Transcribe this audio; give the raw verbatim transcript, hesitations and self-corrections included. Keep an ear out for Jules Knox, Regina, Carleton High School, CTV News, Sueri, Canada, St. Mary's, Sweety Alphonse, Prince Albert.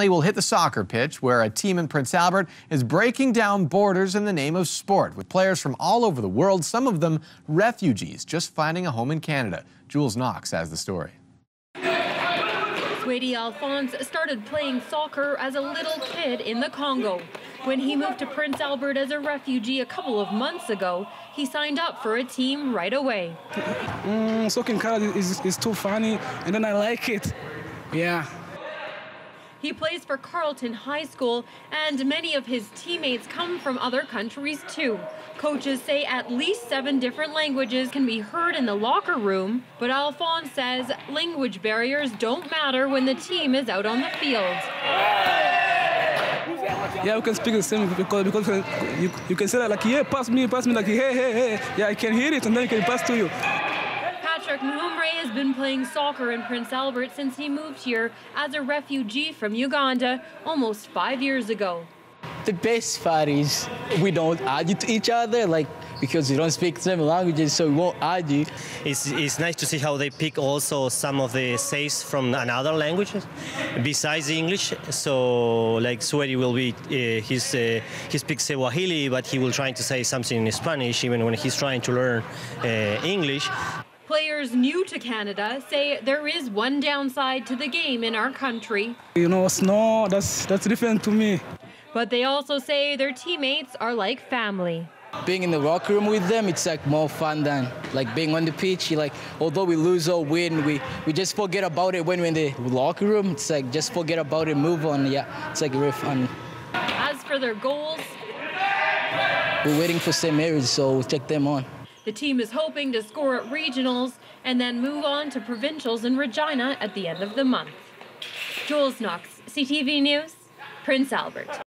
Finally, we'll hit the soccer pitch, where a team in Prince Albert is breaking down borders in the name of sport, with players from all over the world, some of them refugees, just finding a home in Canada. Jules Knox has the story. Sweety Alphonse started playing soccer as a little kid in the Congo. When he moved to Prince Albert as a refugee a couple of months ago, he signed up for a team right away. Mm, soccer in Canada is, is too funny, and then I like it. Yeah. He plays for Carleton High School, and many of his teammates come from other countries too. Coaches say at least seven different languages can be heard in the locker room, but Alphonse says language barriers don't matter when the team is out on the field. Yeah, we can speak the same because, because you, you can say that like, yeah, pass me, pass me, like, hey, hey, hey, yeah, I can hear it, and then I can pass to you. Muhumbre has been playing soccer in Prince Albert since he moved here as a refugee from Uganda almost five years ago. The best part is we don't argue to each other, like, because we don't speak the same languages, so we won't argue. It's, it's nice to see how they pick also some of the says from another languages besides English. So, like, Sueri will be, uh, he's, uh, he speaks Swahili, but he will try to say something in Spanish even when he's trying to learn uh, English. Players new to Canada say there is one downside to the game in our country. You know, snow, that's, that's different to me. But they also say their teammates are like family. Being in the locker room with them, it's like more fun than like being on the pitch. Like, although we lose or win, we, we just forget about it when we're in the locker room. It's like just forget about it, move on. Yeah, it's like really fun. As for their goals, we're waiting for Saint Mary's, so we'll take them on. The team is hoping to score at regionals and then move on to provincials in Regina at the end of the month. Jules Knox, C T V News, Prince Albert.